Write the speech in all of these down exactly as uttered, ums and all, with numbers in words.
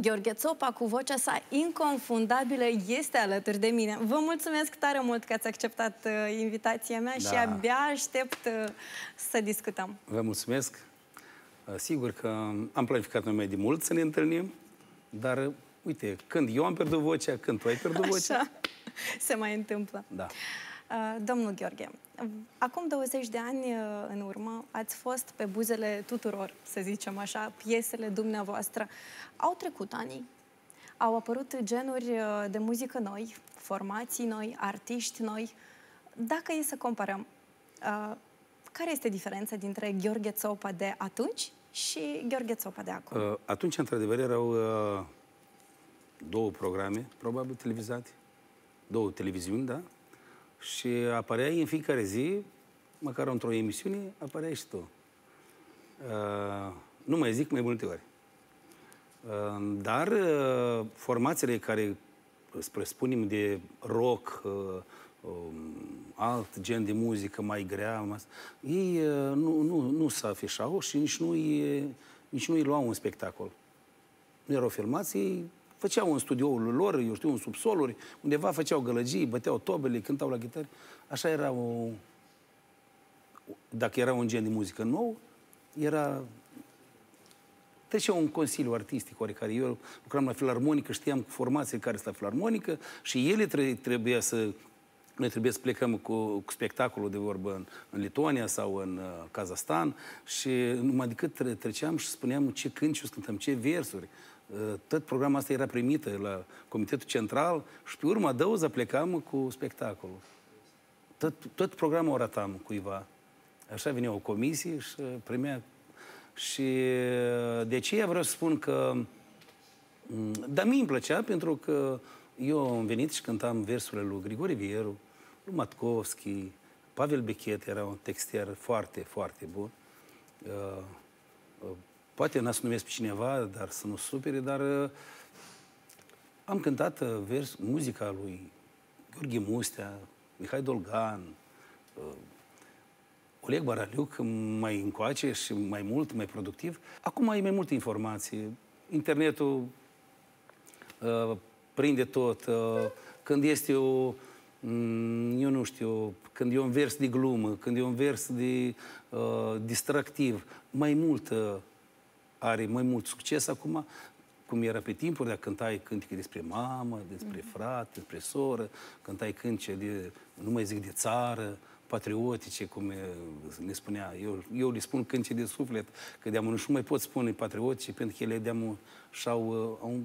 Gheorghe Țopa, cu vocea sa inconfundabilă, este alături de mine. Vă mulțumesc tare mult că ați acceptat invitația mea, da, și abia aștept să discutăm. Vă mulțumesc. Sigur că am planificat noi mai de mult să ne întâlnim, dar uite, când eu am pierdut vocea, când tu ai pierdut vocea... Așa se mai întâmplă. Da. Domnul Gheorghe, acum douăzeci de ani în urmă ați fost pe buzele tuturor, să zicem așa, piesele dumneavoastră. Au trecut ani, au apărut genuri de muzică noi, formații noi, artiști noi. Dacă e să comparăm, care este diferența dintre Gheorghe Țopa de atunci și Gheorghe Țopa de acum? Atunci, într-adevăr, erau două programe, probabil, televizate, două televiziuni, da? Și apăreai în fiecare zi, măcar într-o emisiune, apăreai și tu. Uh, nu mai zic mai multe ori. Uh, dar uh, formațiile care, spre spunem, de rock, uh, um, alt gen de muzică mai grea, mas, ei uh, nu, nu, nu se afișau și nici nu, îi, nici nu îi luau un spectacol. Nu erau filmați, ei făceau în studioul lor, eu știu, în subsoluri, undeva făceau gălăgii, băteau tobele, cântau la ghitară. Așa era o... Dacă era un gen de muzică nou, era... Trecea un consiliu artistic, oricare. Eu lucram la filarmonică, știam formații care sunt la filarmonică și ele tre trebuia să... Noi trebuie să plecăm cu, cu spectacolul de vorbă în, în Lituania sau în uh, Kazahstan și numai decât tre treceam și spuneam ce cânteci cântăm, ce versuri. Tot programul asta era primită la Comitetul Central și pe urma dăuza plecam cu spectacolul. Tot, tot programul o ratam cuiva. Așa venea o comisie și primea. Și de aceea vreau să spun că... Dar mie îmi plăcea pentru că eu am venit și cântam versurile lui Grigori Vieru, lui Matkovski, Pavel Bechet era un textier foarte, foarte bun. Poate n-a să numesc pe cineva, dar să nu supere, dar uh, am cântat uh, vers, muzica lui Gheorghe Mustea, Mihai Dolgan, uh, Oleg Baraliuc, mai încoace și mai mult, mai productiv. Acum ai mai multe informații. Internetul uh, prinde tot. Uh, când este o... Eu nu știu, când e un vers de glumă, când e un vers de uh, distractiv, mai mult... Uh, are mai mult succes acum, cum era pe timpuri, dacă cântai cântece despre mamă, despre frate, despre soră, cântai cântece de, nu mai zic de țară, patriotice, cum ne spunea. Eu, eu le spun cântece de suflet, că de-am nu mai pot spune patriotice, pentru că ele de-am și-au...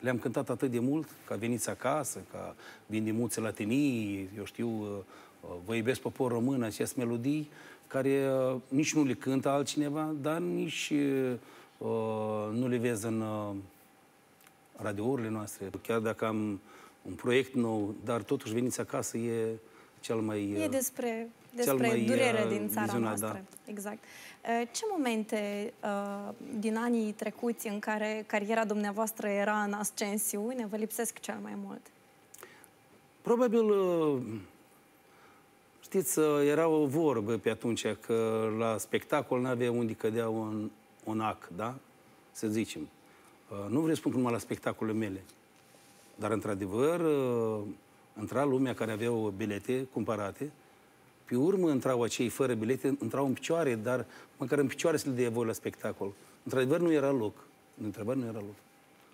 Le-am cântat atât de mult, ca veniți acasă, ca vin din munții Latinii, eu știu, vă iubesc popor român, aceste melodii, care nici nu le cântă altcineva, dar nici... Uh, nu le vezi în uh, radiourile noastre. Chiar dacă am un proiect nou, dar totuși veniți acasă e cel mai... Uh, e despre, despre mai, durerea uh, din țara viziunea, noastră. Da. Exact. Uh, ce momente uh, din anii trecuți în care cariera dumneavoastră era în ascensiune vă lipsesc cel mai mult? Probabil... Uh, știți, uh, era o vorbă pe atunci că la spectacol n-avea unde cădea un... un ac, da? Să zicem. Nu vreau să spun numai la spectacolele mele, dar într-adevăr intra lumea care aveau bilete cumpărate, pe urmă intrau acei fără bilete, intrau în picioare, dar măcar în picioare să le dea voi la spectacol. Într-adevăr nu era loc. Într-adevăr nu era loc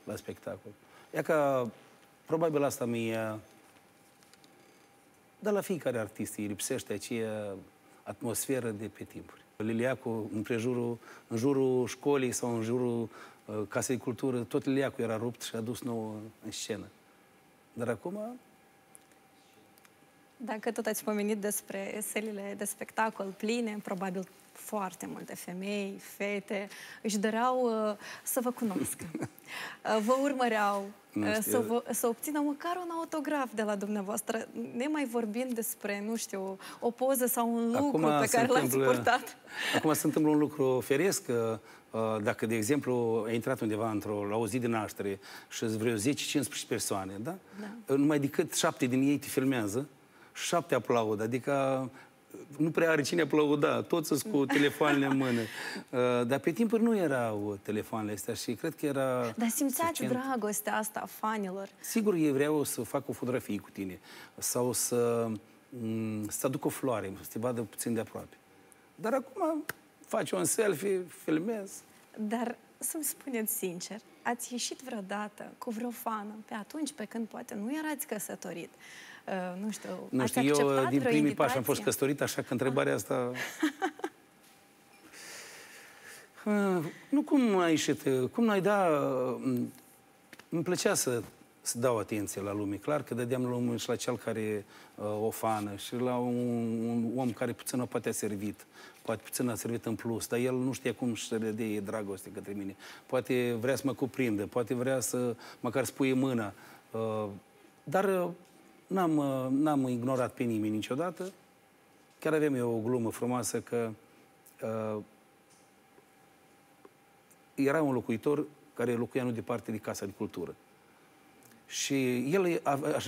la spectacol. Ea ca, probabil asta mi-a... Dar la fiecare artist îi lipsește aceea atmosferă de pe timpuri. Liliacu, împrejurul, în jurul școlii sau în jurul uh, casei de cultură, tot Liliacu era rupt și a dus nouă în scenă. Dar acum... Dacă tot ați pomenit despre sălile de spectacol pline, probabil foarte multe femei, fete, își doreau uh, să vă cunoască. Uh, vă urmăreau uh, să, vă, să obțină măcar un autograf de la dumneavoastră, nemai vorbind despre, nu știu, o poză sau un lucru acum pe care l-ați purtat. Acum se întâmplă un lucru feresc, că uh, dacă, de exemplu, ai intrat undeva într-o, la o zi de naștere și vreo zece cincisprezece persoane, da? Da. Numai decât șapte din ei te filmează, șapte aplaudă, adică nu prea are cine aplauda, toți sunt cu telefoanele în mână. Uh, dar pe timpuri nu erau telefoanele astea și cred că era... Dar simțeați suficient... dragostea asta a fanilor? Sigur, ei vreau să fac o fotografie cu tine sau să, să aduc o floare, să te vadă puțin de aproape. Dar acum faci un selfie, filmez. Dar să-mi spuneți sincer, ați ieșit vreodată cu vreo fană pe atunci, pe când poate nu erați căsătorit? Uh, nu știu, nu știu, ați acceptat eu din primii invitație? Pași am fost căsătorit, așa că întrebarea asta... uh, nu, cum a ieșit? Cum noi da... Uh, îmi plăcea să, să dau atenție la lume. Clar că dădeam lume și la cel care uh, o fană și la un, un om care puțin o poate a servit. Poate puțin a servit în plus, dar el nu știa cum să le dea dragoste către mine. Poate vrea să mă cuprindă, poate vrea să măcar spuie mâna. Uh, dar... Uh, N-am ignorat pe nimeni niciodată. Chiar aveam eu o glumă frumoasă că uh, era un locuitor care locuia nu departe de Casa de Cultură. Și el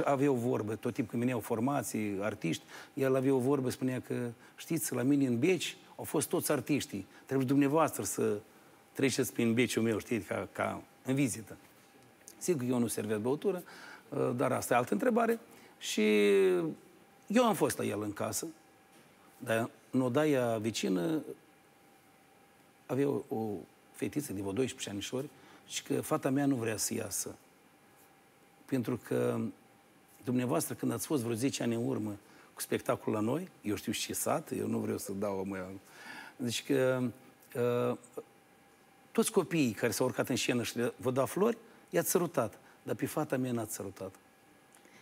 avea o vorbă, tot timpul când veneau formații, artiști, el avea o vorbă, spunea că, știți, la mine în Beci au fost toți artiștii. Trebuie dumneavoastră să treceți prin Beciul meu, știți, ca, ca în vizită. Sigur că eu nu servesc băutură, uh, dar asta e altă întrebare. Și eu am fost la el în casă, dar în odaia vecină avea o, o fetiță de vreo doisprezece anișori și că fata mea nu vrea să iasă. Pentru că dumneavoastră, când ați fost vreo zece ani în urmă cu spectacolul la noi, eu știu și ce sat, eu nu vreau să dau mai. Deci că uh, toți copiii care s-au urcat în scenă și vă da flori, i-ați sărutat, dar pe fata mea n-ați sărutat.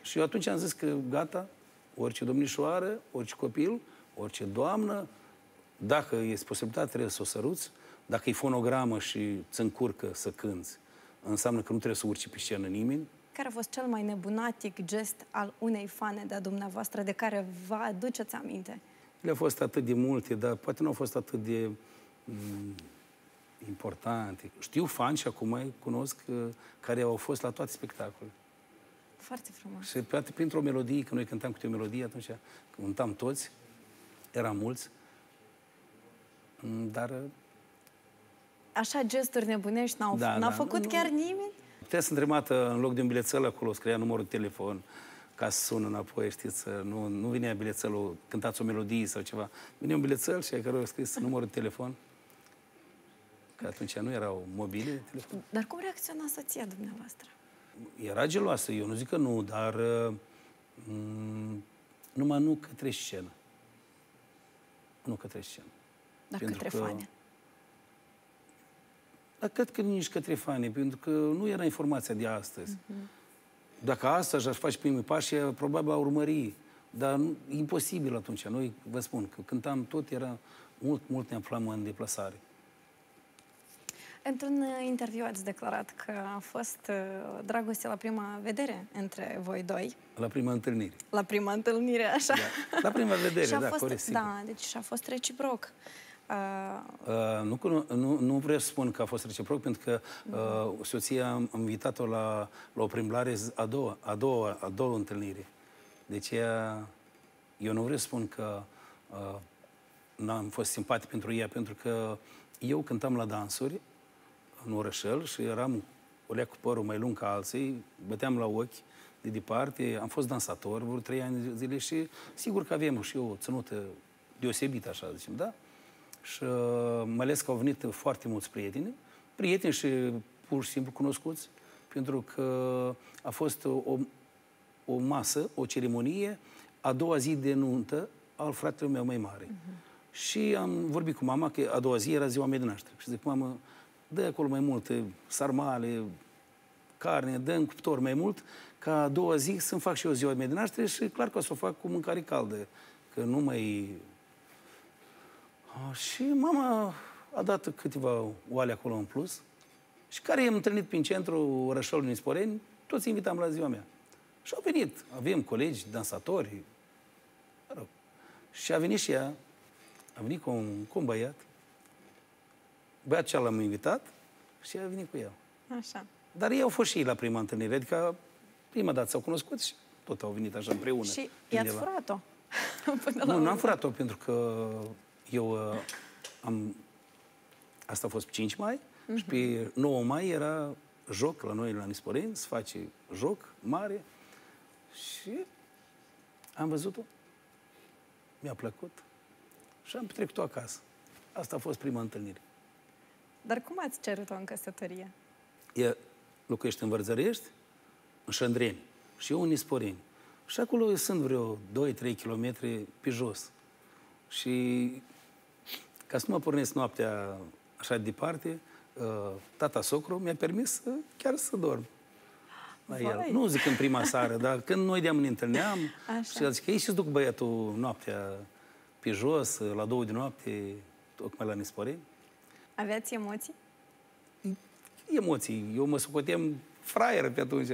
Și eu atunci am zis că gata, orice domnișoară, orice copil, orice doamnă, dacă este posibilitate, trebuie să o săruți. Dacă e fonogramă și ți încurcă să cânți, înseamnă că nu trebuie să urci pe scenă nimeni. Care a fost cel mai nebunatic gest al unei fane de-a dumneavoastră, de care vă aduceți aminte? Le-au fost atât de multe, dar poate nu au fost atât de importante. Știu fani și acum cunosc care au fost la toate spectacolele. Foarte frumos. Și poate printr-o melodie, că noi cântam câte o melodie atunci, cântam toți, eram mulți, dar... Așa gesturi nebunești n-au da, da, făcut nu, chiar nimeni? Putea să întrebată, în loc de un bilețel acolo, scria numărul de telefon, ca să sună înapoi, știți, nu, nu vinea bilețelul, cântați o melodie sau ceva. Vine un bilețel și ai cărora a scris numărul de telefon, că atunci nu erau mobile de telefon. Dar cum reacționa soția dumneavoastră? Era geloasă, eu nu zic că nu, dar numai nu către scenă. Nu către scenă. Dar către fane? Dar cred că nici către fane, pentru că nu era informația de astăzi. Dacă astăzi aș face primii pași, probabil a urmări. Dar imposibil atunci. Noi vă spun că cântam tot, era mult, mult ne aflam în deplasare. Într-un interviu ați declarat că a fost dragoste la prima vedere între voi doi. La prima întâlnire. La prima întâlnire, așa. Da. La prima vedere, și a da, fost, corect, sigur. Da, deci și a fost reciproc. Uh... Uh, nu, nu, nu vreau să spun că a fost reciproc, pentru că uh, soția am invitat-o la, la o primblare a doua, a doua, a doua întâlnire. Deci ea, eu nu vreau să spun că uh, n-am fost simpatic pentru ea, pentru că eu cântam la dansuri în orășel și eram olea cu părul mai lung ca alții, băteam la ochi de departe, am fost dansator vreo trei ani de zile și sigur că avem și eu o ținută deosebită, așa zicem, da? Și mai ales că au venit foarte mulți prieteni, prieteni și pur și simplu cunoscuți, pentru că a fost o, o masă, o ceremonie, a doua zi de nuntă al fratelui meu mai mare. Uh-huh. Și am vorbit cu mama, că a doua zi era ziua mea de naștere. Și zic, mamă, dă acolo mai multe sarmale, carne, dă în cuptor mai mult, ca a doua zi să-mi fac și eu ziua mea de naștere și clar că o să o fac cu mâncare caldă, că nu mai... Și mama a dat câteva oale acolo în plus și care i-am întâlnit prin centrul orașului Nisporeni, toți invitam la ziua mea. Și au venit, avem colegi, dansatori, mă rog. Și a venit și ea, a venit cu un, cu un băiat. Băiatul cea l-am invitat și a venit cu el. Așa. Dar ei au fost și ei la prima întâlnire, adică prima dată s-au cunoscut și tot au venit așa împreună. Și i-ați furat-o? Nu, n-am furat-o pentru că eu am... Asta a fost cinci mai uh-huh. și pe nouă mai era joc la noi la Nisporeni, se face joc mare și am văzut-o, mi-a plăcut și am petrecut-o acasă. Asta a fost prima întâlnire. Dar cum ați cerut-o în căsătorie? Ea locuiește în Vărzărești, în Șandrini și eu în Nisporeni. Și acolo sunt vreo doi trei kilometri pe jos. Și ca să nu mă pornesc noaptea așa de departe, tata socru mi-a permis chiar să dorm la el. Nu zic în prima seară, dar când noi de-am ne întâlneam, așa. Și el zice, ei și-ți duc băiatul noaptea pe jos, la două de noapte, tocmai la Nisporeni. Aveați emoții? Emoții. Eu mă socoteam fraier pe atunci.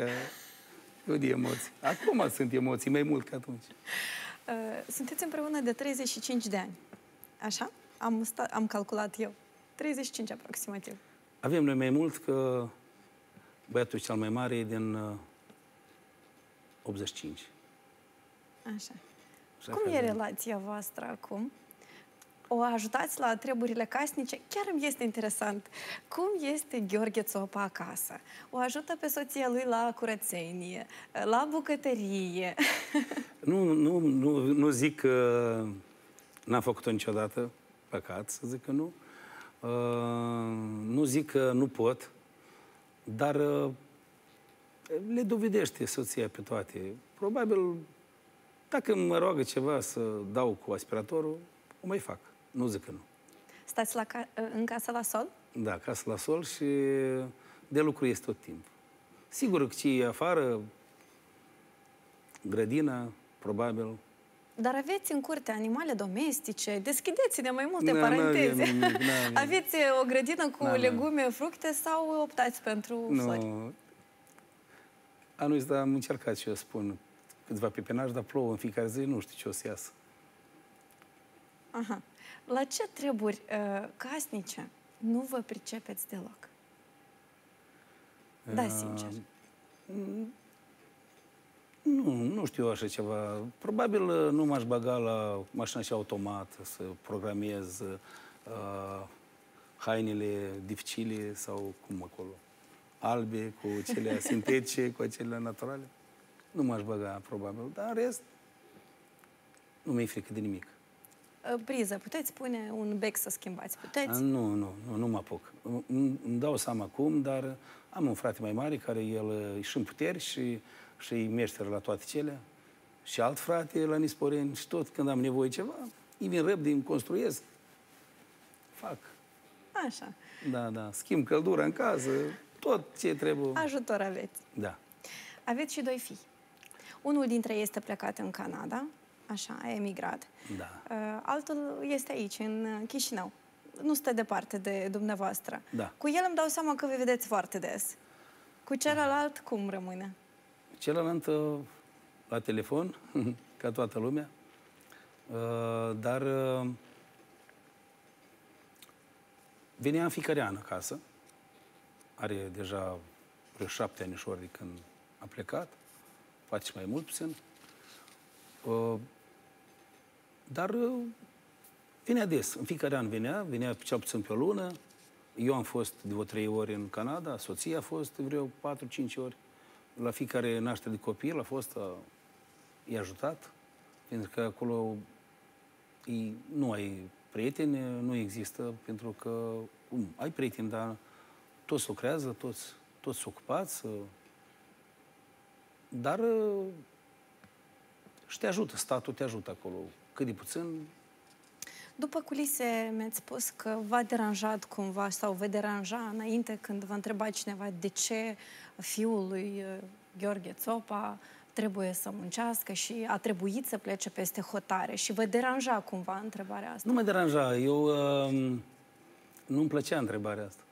Eu de emoții. Acum sunt emoții, mai mult ca atunci. Sunteți împreună de treizeci și cinci de ani. Așa? Am, am calculat eu. treizeci și cinci aproximativ. Avem noi mai mult că băiatul cel mai mare e din optzeci și cinci. Așa. Așa. Cum e relația voastră acum? O ajutați la treburile casnice? Chiar îmi este interesant. Cum este Gheorghe Țopa acasă? O ajută pe soția lui la curățenie, la bucătărie? Nu, nu, nu, nu zic că n-am făcut-o niciodată. Păcat să zic că nu. Uh, nu zic că nu pot, dar uh, le dovedește soția pe toate. Probabil, dacă mă roagă ceva să dau cu aspiratorul, o mai fac. Nu zic că nu. Stați la ca în casă la sol? Da, casă la sol și de lucru este tot timpul. Sigur că ce e afară, grădina, probabil. Dar aveți în curte animale domestice, deschideți-ne mai multe na, paranteze. Na, na, na, na. Aveți o grădină cu na, na. legume, fructe sau optați pentru no. flori? Anul ăsta am încercat și eu spun câțiva pepinași, dar plouă în fiecare zi, nu știu ce o să iasă. Aha. La ce treburi uh, casnice nu vă pricepeți deloc? Da, uh, sincer. Nu, nu știu așa ceva. Probabil nu m-aș băga la mașina și automat să programez uh, hainele dificile sau cum acolo, albe, cu cele sintetice, cu cele naturale. Nu m-aș băga, probabil. Dar în rest, nu mi-e frică de nimic. Priză, puteți pune un bec să schimbați? Puteți? Nu, nu, nu, nu mă apuc. Îmi dau seama acum, dar am un frate mai mare care el e și în puteri și și-i meșteră la toate cele, și alt frate la Nisporeni, și tot când am nevoie ceva, îi vin răbdă, îmi construiesc, fac. Așa. Da, da. Schimb căldura în casă, tot ce trebuie. Ajutor aveți. Da. Aveți și doi fii. Unul dintre ei este plecat în Canada, așa, a emigrat. Da. Altul este aici, în Chișinău. Nu stă departe de dumneavoastră. Da. Cu el îmi dau seama că vă vedeți foarte des. Cu celălalt, cum rămâne? Celălalt la telefon, ca toată lumea, dar venea în fiecare an acasă, are deja vreo șapte anișori de când a plecat, poate și mai mult puțin, dar venea des, în fiecare an venea, venea cel puțin pe o lună, eu am fost de vreo trei ori în Canada, soția a fost vreo patru cinci ori. La fiecare naștere de copil a fost, i-a ajutat, pentru că acolo ei, nu ai prieteni, nu există, pentru că um, ai prieteni, dar toți lucrează, toți, toți sunt ocupați, dar și te ajută, statul te ajută acolo, cât de puțin. După culise mi-ați spus că v-a deranjat cumva sau vă deranja înainte când vă întreba cineva de ce fiul lui Gheorghe Țopa trebuie să muncească și a trebuit să plece peste hotare. Și vă deranja cumva întrebarea asta? Nu mă deranja. Eu uh, nu-mi plăcea întrebarea asta.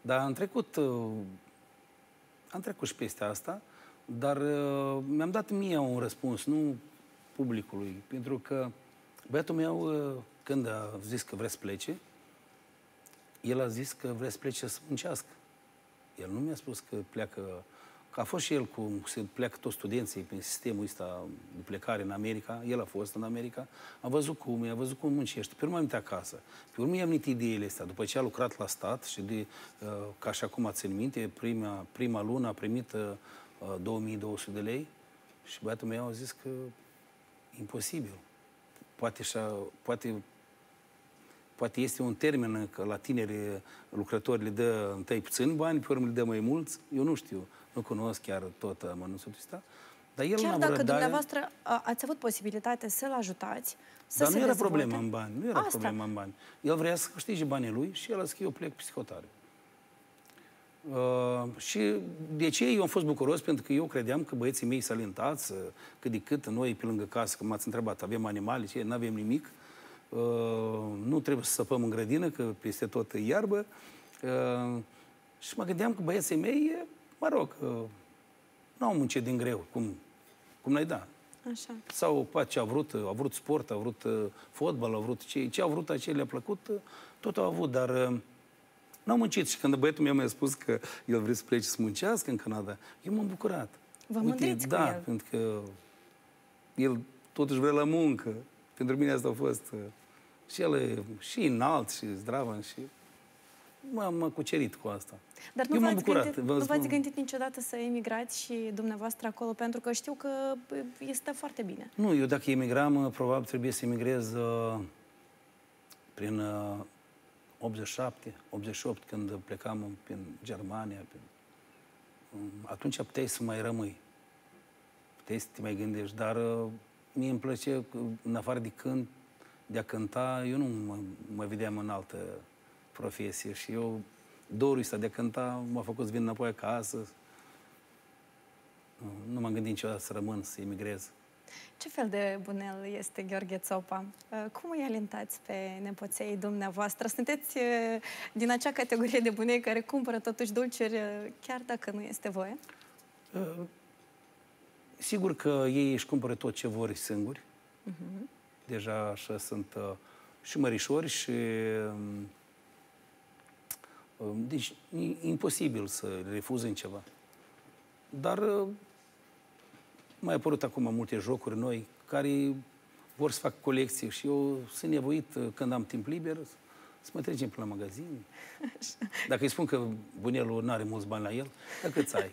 Dar am trecut, uh, am trecut și peste asta, dar uh, mi-am dat mie un răspuns, nu publicului, pentru că băiatul meu, când a zis că vrea să plece, el a zis că vrea să plece să muncească. El nu mi-a spus că pleacă A fost și el, cum se pleacă toți studenții prin sistemul ăsta de plecare în America, el a fost în America, a văzut cum e, a văzut cum muncește. Pe urmă am venit acasă, pe urmă i-am venit ideile astea, după ce a lucrat la stat și de, ca și acum țin minte, prima, prima lună a primit două mii două sute de lei și băiatul meu a zis că imposibil. Poate, poate, poate este un termen că la tineri lucrători le dă întâi puțin bani, pe urmă le dă mai mulți, eu nu știu. Nu cunosc chiar tot amănunțul ăsta. Dar el chiar dacă răbdare, dumneavoastră ați avut posibilitate să-l ajutați, să dar se nu era dezvolte. Problemă în bani. Nu era Asta. problemă în bani. El vrea să câștige banii lui și el a zis că eu plec psihotare. Uh, și de ce eu am fost bucuros? Pentru că eu credeam că băieții mei salentați, cât de cât noi pe lângă casă, că m-ați întrebat, avem animale, ce? N-avem nimic. Uh, nu trebuie să săpăm în grădină, că peste tot iarbă. Uh, și mă gândeam că băieții mei mă rog, nu au muncit din greu, cum, cum ne-ai dat. Așa. Sau poate ce a vrut, a vrut sport, a vrut fotbal, a vrut ce, ce a vrut, ce le-a plăcut, tot au avut, dar n-au muncit. Și când băiatul meu mi-a spus că el vrea să plece să muncească în Canada, eu m-am bucurat. Vă mândriți cu el. Da, pentru că el totuși vrea la muncă. Pentru mine asta a fost și el e și înalt și zdravan și... M-am cucerit cu asta. Dar nu v-ați gândit, spun... gândit niciodată să emigrați și dumneavoastră acolo? Pentru că știu că este foarte bine. Nu, eu dacă emigram, probabil trebuie să emigrez uh, prin uh, optzeci și șapte, optzeci și opt, când plecam prin Germania. Prin... Atunci puteai să mai rămâi. Puteai să te mai gândești. Dar uh, mie îmi plăcea, în afară de, cânt, de a cânta, eu nu mă, mă vedeam în altă... profesie și eu dorul ăsta de a cânta m-a făcut să vin înapoi acasă. Nu m-am gândit niciodată să rămân, să emigrez. Ce fel de bunel este Gheorghe Țopa? Cum îi alentați pe nepoței dumneavoastră? Sunteți din acea categorie de bunei care cumpără totuși dulciuri chiar dacă nu este voie? Sigur că ei își cumpără tot ce vor singuri. Uh-huh. Deja așa sunt și mărișori și deci, e imposibil să refuz în ceva. Dar mai apărut acum multe jocuri noi care vor să fac colecții și eu sunt nevoit, când am timp liber, să mă trecem până la magazin. Așa. Dacă îi spun că bunelul nu are mulți bani la el, dar câți ai?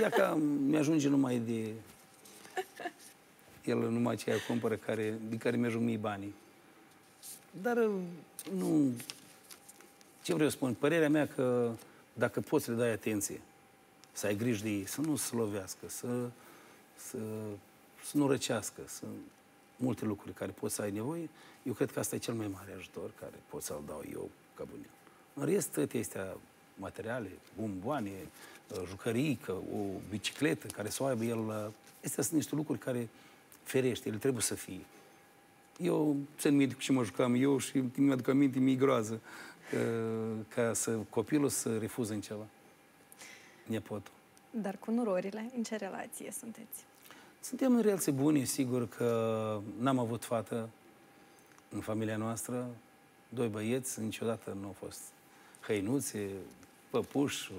Ia ca mi-ajunge numai de... El numai ceea cumpără care, din care mi-ajung mie banii. Dar nu... Ce vreau să spun? Părerea mea că dacă poți să le dai atenție, să ai grijă de ei, să nu se lovească, să, să, să nu răcească, sunt multe lucruri care poți să ai nevoie, eu cred că asta e cel mai mare ajutor care pot să-l dau eu ca bunel. În rest, toate astea materiale, bomboane, jucării, o bicicletă care să o aibă el, astea sunt niște lucruri care ferește, ele trebuie să fie. Eu țin minte cu ce mă jucam eu și mi-aduc aminte, mi-e groază. Ca să copilul să refuză în ceva. Nepotul. Dar cu nurorile, în ce relație sunteți? Suntem în relații bune, sigur că n-am avut fată în familia noastră. Doi băieți, niciodată nu au fost hăinuțe, păpuși.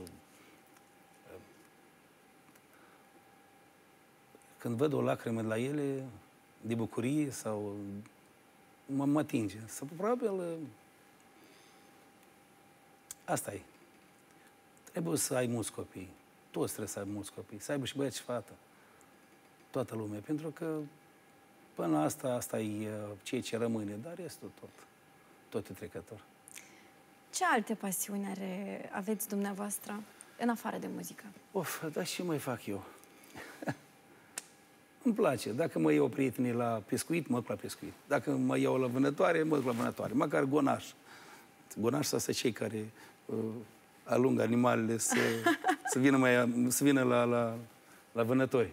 Când văd o lacrimă de la ele, de bucurie sau... mă atinge. Sau probabil... Asta e. Trebuie să ai mulți copii. Toți trebuie să ai mulți copii. Să aibă și băiat și fată. Toată lumea. Pentru că până asta, asta e ceea ce rămâne. Dar restul tot. Tot e trecător. Ce alte pasiuni are, aveți dumneavoastră în afară de muzică? Of, dar și mai fac eu. Îmi place. Dacă mă iau prietenii la pescuit, mă duc la pescuit. Dacă mă iau la vânătoare, mă duc la vânătoare. Măcar gonaș. Gonași sunt cei care uh, alungă animalele să, să vină, mai, să vină la, la, la vânători.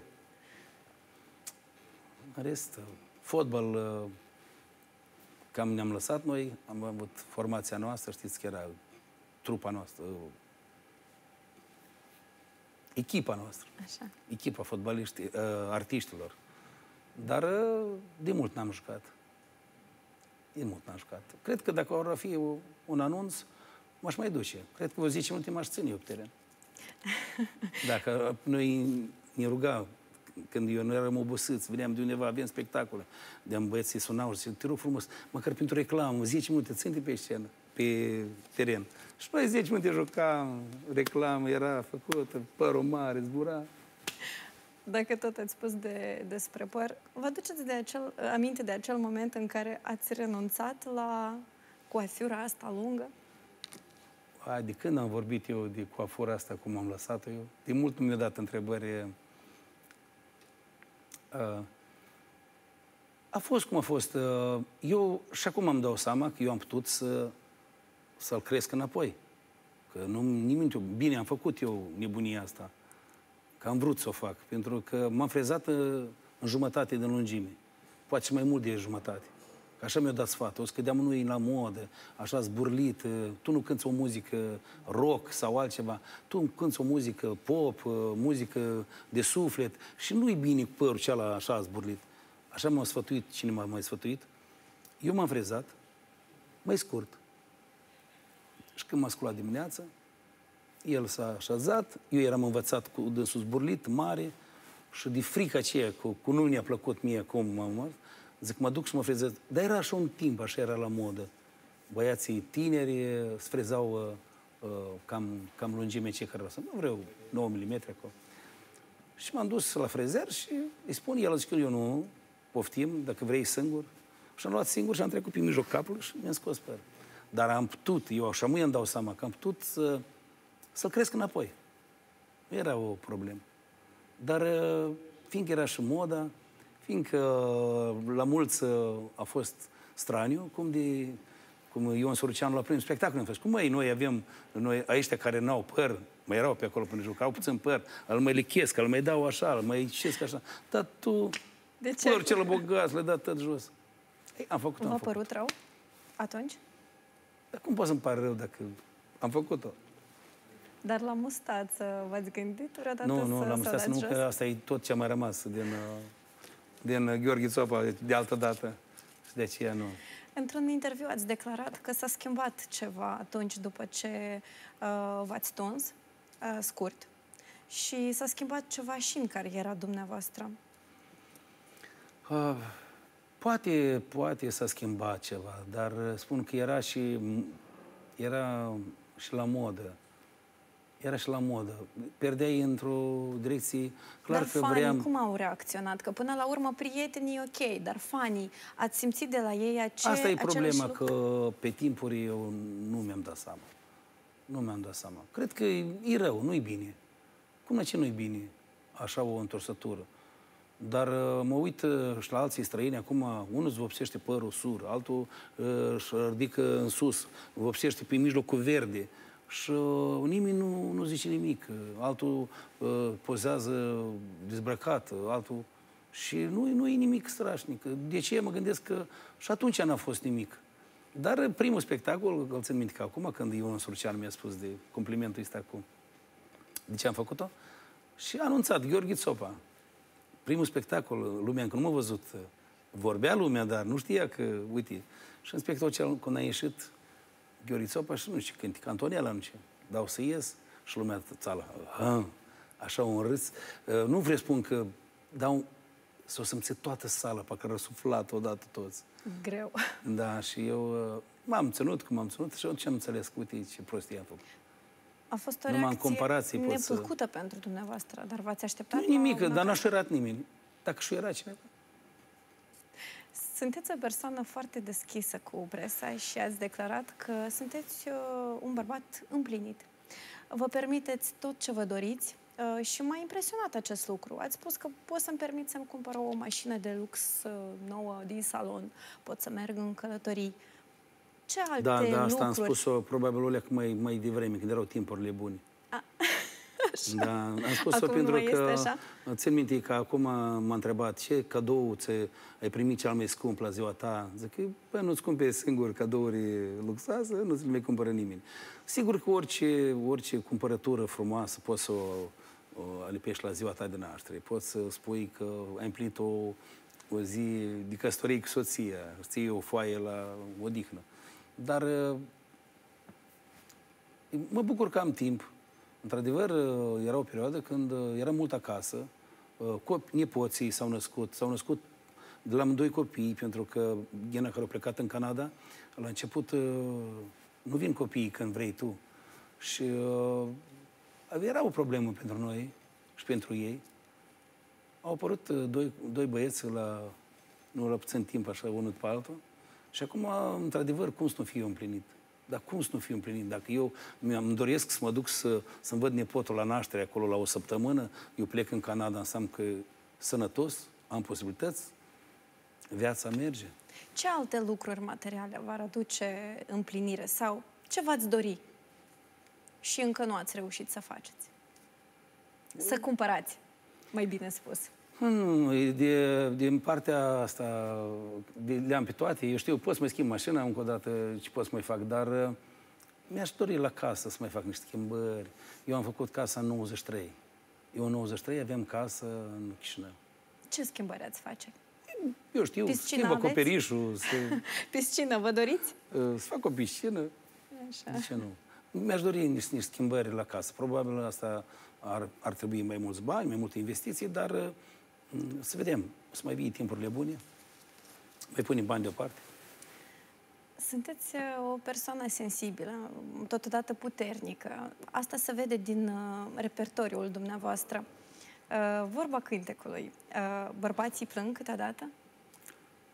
În rest, fotbal, uh, cam ne-am lăsat noi, am avut formația noastră, știți că era trupa noastră, uh, echipa noastră, Așa. echipa fotbaliștii, uh, artiștilor. Dar uh, de mult n-am jucat. E mult n-am jucat. Cred că dacă ar fi un anunț, m-aș mai duce. Cred că vă zice multe m-aș ține eu pe teren. Dacă noi ne rugam, când eu nu eram obosiți, veneam de undeva, avem spectacole, de-am băieții sunau și zic, te rog frumos, măcar pentru reclamă, zece minute, țin-te pe scenă, pe teren. Și noi zece minute jucam, reclamă era făcută, părul mare, zbura. Dacă tot ați spus de, despre păr, vă aduceți de acel, aminte de acel moment în care ați renunțat la coafura asta lungă? A, de când am vorbit eu de coafura asta, cum am lăsat-o eu? De mult mi-a dat întrebări. A, a fost cum a fost. Eu și acum îmi dau seama că eu am putut să, să-l cresc înapoi. Că nu nimic. Bine, am făcut eu nebunia asta. Că am vrut să o fac. Pentru că m-am frezat în jumătate din lungime. Poate și mai mult de jumătate. Așa mi-a dat sfatul. O să cădeam noi la modă, așa zburlit. Tu nu cânti o muzică rock sau altceva. Tu cânti o muzică pop, muzică de suflet. Și nu-i bine cu părul ceala așa zburlit. Așa m-a sfătuit. Cine m-a mai sfătuit? Eu m-am frezat mai scurt. Și când m-a sculat dimineața, el s-a așezat. Eu eram învățat cu dânsul zburlit, mare. Și de frica aceea, cu, cu nu ne-a plăcut mie cum m-am... Zic, mă duc și mă frezez. Dar era așa un timp, așa era la modă. Băiații tineri se frezau uh, uh, cam, cam lungime cei care lăsă. Nu vreau nouă milimetre acolo. Și m-am dus la frezer și îi spun, el zic, eu nu, poftim, dacă vrei singur. Și am luat singur și am trecut pe mijloc capului și mi-am scos păr. Dar am putut, eu așa mâine îmi dau seama, că am putut să, să-l cresc înapoi. Nu era o problemă. Dar uh, fiindcă era și moda, fiindcă la mulți a fost straniu, cum, de, cum Ion Surceanu la primul spectacol am fost. Cum mai noi avem, noi ăștia care n-au păr, mai erau pe acolo până jucau puțin păr, îl mai lichesc, îl mai dau așa, îl mai icesc așa. Dar tu, părul cel bogat, le-ai dat tot jos. Ei, am făcut-o. V-a părut rău atunci? Dar cum poate să-mi pare rău dacă am făcut-o? Dar la mustață v-ați gândit vreodată să o dați jos? Nu, nu, la mustață nu, că asta e tot ce a mai rămas din... din Gheorghe Țopa, de altă dată. Și de aceea nu. Într-un interviu ați declarat că s-a schimbat ceva atunci după ce uh, v-ați tuns, uh, scurt, și s-a schimbat ceva și în cariera dumneavoastră. Uh, poate, poate s-a schimbat ceva, dar spun că era și, era și la modă. Era și la modă. Pierdeai într-o direcție... Clar dar că fanii vream... cum au reacționat? Că până la urmă prietenii ok, dar fanii, ați simțit de la ei ace... Asta e problema, că pe timpuri eu nu mi-am dat seama. Nu mi-am dat seama. Cred că e, e rău, nu-i bine. Cum ce nu-i bine? Așa o întorsătură. Dar mă uit și la alții străini, acum unul îți vopsește părul sur, altul își ridică în sus, vopsește pe mijloc cu verde. Și nimeni nu, nu zice nimic. Altul uh, pozează dezbrăcat, altul... Și nu, nu e nimic strașnic. De ce mă gândesc că și atunci n-a fost nimic. Dar primul spectacol, îl țin minte că acum, când Ion Surceanu mi-a spus de complimentul ăsta acum, de ce am făcut-o? Și a anunțat Gheorghe Țopa. Primul spectacol, lumea încă nu m-a văzut. Vorbea lumea, dar nu știa că, uite... Și în spectacol, când a ieșit... Gheorghe Țopa și nu știu, cânti cantonela, nu știu. Dau să ies și lumea țala. Așa un râs. Nu vreau spun că dau... S-o simțit toată sala, pe care a suflat odată toți. Greu. Da, și eu m-am ținut cum am ținut și ce am înțeles cu uite ce prostie am făcut. A fost o reacție neplăcută pentru dumneavoastră, dar v-ați așteptat? Nu nimic, dar n-a șuierat nimeni. Dacă șuiera cineva. Sunteți o persoană foarte deschisă cu presa și ați declarat că sunteți uh, un bărbat împlinit. Vă permiteți tot ce vă doriți uh, și m-a impresionat acest lucru. Ați spus că pot să-mi permit să-mi cumpăr o mașină de lux uh, nouă din salon, pot să merg în călătorii. Ce alte da, da, lucruri... Da, asta am spus-o probabil alea mai, mai devreme, când erau timpurile bune. A, așa. Da, am spus-o pentru că... Țin minte că acum m-a întrebat ce cadou ai primit cel mai scump la ziua ta? Zic, bă, nu-ți cumperi singur cadouri luxoase, nu-ți le cumpără nimeni. Sigur că orice, orice cumpărătură frumoasă poți să o, o alipești la ziua ta de naștere. Poți să spui că ai împlinit o, o zi de căsătorie cu soția, știi, o foaie la odihnă. Dar mă bucur că am timp. Într-adevăr, era o perioadă când eram mult acasă, nepoții s-au născut, s-au născut de la amândoi copii, pentru că Ghena, care a plecat în Canada, la început, nu vin copiii când vrei tu. Și era o problemă pentru noi și pentru ei. Au apărut doi, doi băieți la, nu la puțin timp, așa, unul după altul. Și acum, într-adevăr, cum să nu fiu împlinit? Dar cum să nu fiu împlinit? Dacă eu îmi doresc să mă duc să, să-mi văd nepotul la naștere acolo la o săptămână, eu plec în Canada, înseamnă că sănătos, am posibilități, viața merge. Ce alte lucruri materiale v-ar aduce împlinire? Sau ce v-ați dori și încă nu ați reușit să faceți? Să cumpărați, mai bine spus. Nu, de, din partea asta le-am pe toate. Eu știu, pot să mai schimb mașina încă o dată, ce pot să mai fac, dar mi-aș dori la casă să mai fac niște schimbări. Eu am făcut casa în nouăzeci și trei. Eu în nouăzeci și trei aveam casă în Chișinău. Ce schimbări ați face? Eu știu, piscina schimbă aveți? Coperișul. Să... Piscină, vă doriți? Să fac o piscină. Așa. De ce nu? Mi-aș dori niște schimbări la casă. Probabil asta ar, ar trebui mai mulți bani, mai multe investiții, dar să vedem. O să mai vii timpurile bune. Mai punem bani deoparte. Sunteți o persoană sensibilă, totodată puternică. Asta se vede din uh, repertoriul dumneavoastră. Uh, vorba cântecului. Uh, bărbații plâng câteodată?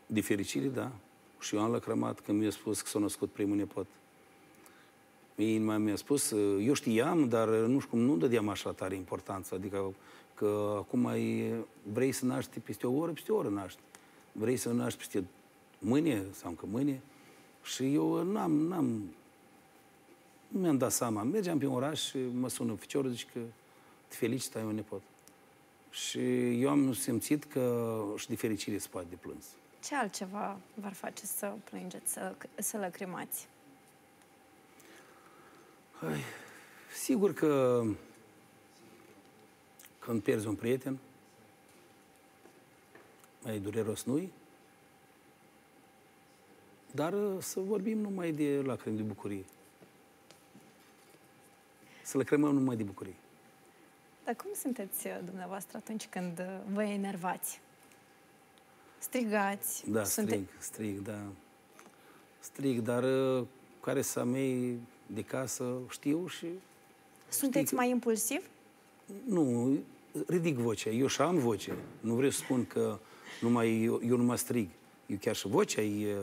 De fericire, da. Și eu am lăcrămat când mi-a spus că s-a născut primul nepot. Inima mi-a spus, eu știam, dar nu știu cum, nu dădeam așa tare importanță. Adică că acum ai, vrei să naști peste o oră, peste o oră naști. Vrei să naști peste mâine sau încă mâine. Și eu n-am, n-am, nu mi-am dat seama. Mergeam pe un oraș și mă sună ficiorul, zice că te felicit, ai un nepot. Și eu am simțit că și de fericire se poate de plâns. Ce altceva v-ar face să plângeți, să, să lăcrimați? Ai, sigur că când pierzi un prieten, mai dureros nu-i, dar să vorbim numai de lacrimi, de bucurie. Să lăcrămăm numai de bucurie. Dar cum sunteți dumneavoastră atunci când vă enervați? Strigați? Da, sunte... strig, strig, da. Strig, dar care să mei de casă știu și... Sunteți știu... mai impulsiv? Nu, ridic vocea. Eu și am voce. Nu vreau să spun că numai eu, eu nu mă strig. Eu chiar și vocea e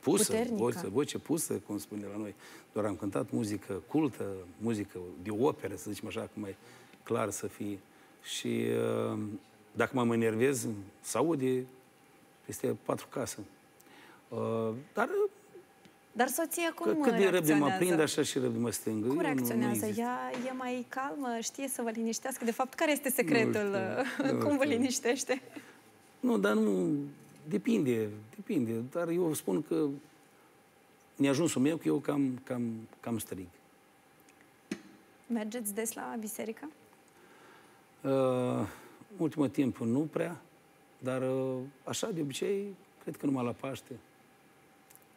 pusă, voce, voce pusă, cum spune la noi. Doar am cântat muzică cultă, muzică de operă, să zicem așa, cum e clar să fie. Și dacă mă enervez, se aude peste patru case. Dar... Dar soția cum reacționează? Cât de repede mă prind, așa și repede mă stâng. Cum reacționează? Ea e mai calmă, știe să vă liniștească? De fapt, care este secretul? Cum vă liniștește? Nu, dar nu... Depinde, depinde. Dar eu spun că neajunsul meu, că eu cam, cam, cam strig. Mergeți des la biserică? Uh, ultimul timp nu prea, dar uh, așa de obicei, cred că numai la Paște.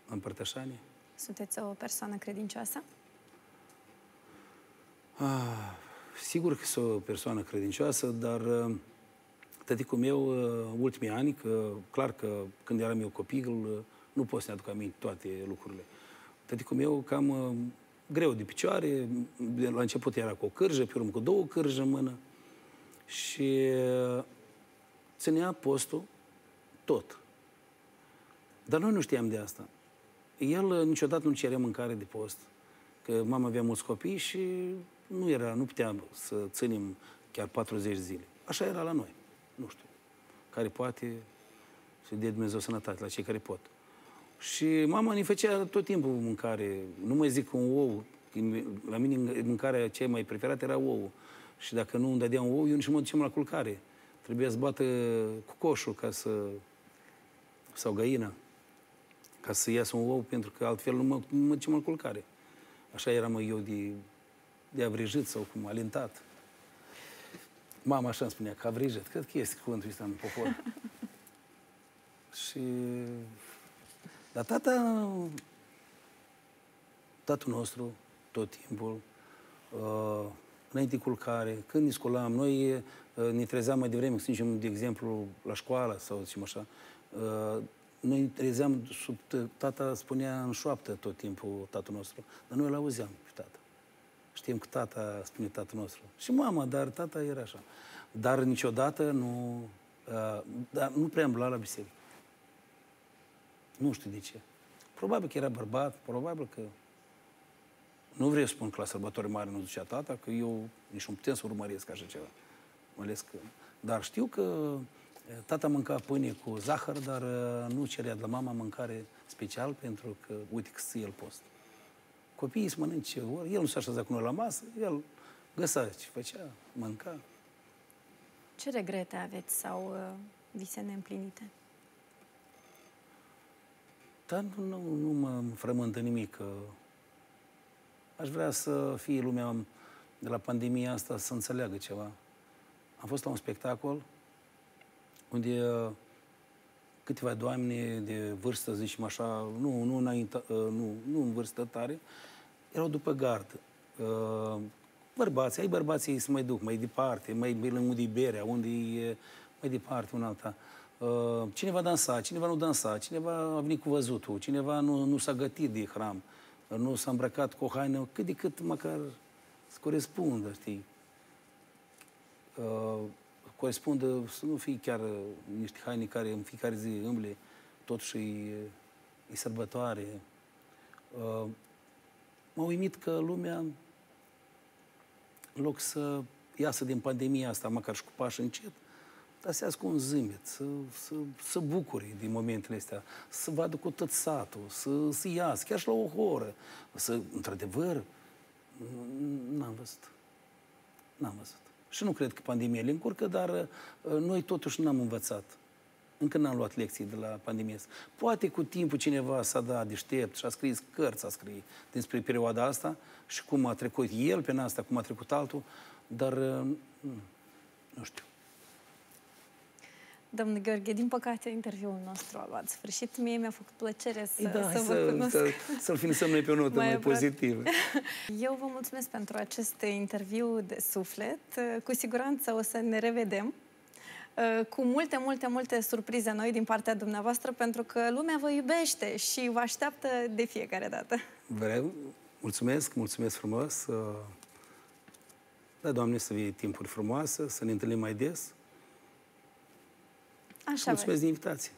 În Părtășanie. Sunteți o persoană credincioasă? Ah, sigur că sunt o persoană credincioasă, dar tăticul meu, ultimii ani, că, clar că când eram eu copil, nu pot să ne aduc aminte toate lucrurile. Tăticul meu cam greu de picioare, la început era cu o cârjă, pe urmă cu două cârjă în mână și ținea postul tot. Dar noi nu știam de asta. El niciodată nu cerea mâncare de post. Că mama avea mulți copii și nu era, nu puteam să ținem chiar patruzeci de zile. Așa era la noi. Nu știu. Care poate să dea Dumnezeu sănătate la cei care pot. Și mama ne făcea tot timpul mâncare. Nu mai zic un ou. La mine mâncarea cea mai preferată era ouă. Și dacă nu îmi dădea un ou, eu nici mă duceam la culcare. Trebuia să bată cu coșul ca să... sau găina. Ca să iasă un ou, pentru că altfel nu mă, mă ducem în culcare. Așa eram eu de, de avrijit sau cum, alintat. Mama așa îmi spunea, că avrijit. Cred că este cuvântul ăsta în popor. Și... Dar tata... Tatăl nostru, tot timpul, uh, înainte culcare, când ne scolam, noi ne trezeam mai devreme, stingem, de exemplu, la școală sau zicem așa, noi trezeam sub... Tata spunea în șoaptă tot timpul tatăl nostru, dar noi l-auzeam pe tata. Știm că tata spune tatăl nostru. Și mama, dar tata era așa. Dar niciodată nu... Dar nu prea îmbla la biserică. Nu știu de ce. Probabil că era bărbat, probabil că... Nu vreau să spun că la sărbători mari nu ducea tata, că eu nici nu puteam să urmăresc așa ceva. Mă ales că... Dar știu că tata mânca pâine cu zahăr, dar nu cerea de la mama mâncare special, pentru că, uite, că ții el post. Copiii se mănânce ori, el nu s-a așezat cu noi la masă, el găsa ce făcea, mânca. Ce regrete aveți sau uh, vise neîmplinite? Dar nu, nu, nu mă frământă nimic. Aș vrea să fie lumea de la pandemia asta să înțeleagă ceva. Am fost la un spectacol unde câteva doamne de vârstă, zicem așa, nu, nu, înainte, nu, nu în vârstă tare, erau după gard. Bărbații, ai bărbații să mai duc mai departe, mai lângă de berea, unde e mai departe, un alta. Cineva dansa, cineva nu dansa, cineva a venit cu văzutul, cineva nu, nu s-a gătit de hram, nu s-a îmbrăcat cu o haină, cât de cât măcar să corespundă, știi? Uh, corespundă să nu fie chiar niște haine care în fiecare zi îmble, totuși e, e sărbătoare. Uh, M-a uimit că lumea, în loc să iasă din pandemia asta, măcar și cu pași încet, dar să iasă cu un zâmbet, să, să, să bucure din momentele astea, să vadă cu tot satul, să, să iasă, chiar și la o oră. Să, într-adevăr, n-am văzut. N-am văzut. Și nu cred că pandemia le încurcă, dar noi totuși n-am învățat. Încă n-am luat lecții de la pandemie. Poate cu timpul cineva s-a dat deștept și a scris cărți, a scris despre perioada asta și cum a trecut el pe asta, cum a trecut altul, dar nu știu. Domnul Gheorghe, din păcate, interviul nostru a luat sfârșit. Mie mi-a făcut plăcere să, da, să, să vă cunosc. Să, să-l finisăm noi pe o notă mai, mai pozitivă. Eu vă mulțumesc pentru acest interviu de suflet. Cu siguranță o să ne revedem cu multe, multe, multe surprize noi din partea dumneavoastră, pentru că lumea vă iubește și vă așteaptă de fiecare dată. Vreau. Mulțumesc, mulțumesc frumos. Da, Doamne, să fie timpuri frumoase, să ne întâlnim mai des. Așa, mulțumesc de invitație.